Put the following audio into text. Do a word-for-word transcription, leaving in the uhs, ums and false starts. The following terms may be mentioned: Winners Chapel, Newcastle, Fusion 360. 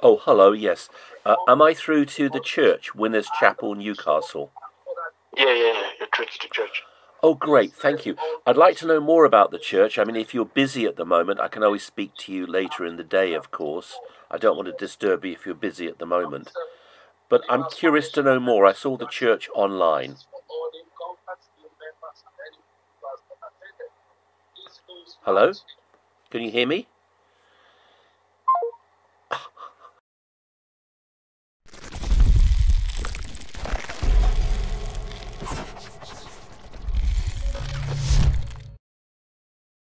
Oh, hello, yes. Uh, am I through to the church, Winners Chapel, Newcastle? Yeah, yeah, you're through to the church. Oh, great, thank you. I'd like to know more about the church. I mean, if you're busy at the moment, I can always speak to you later in the day, of course. I don't want to disturb you if you're busy at the moment. But I'm curious to know more. I saw the church online. Hello? Can you hear me?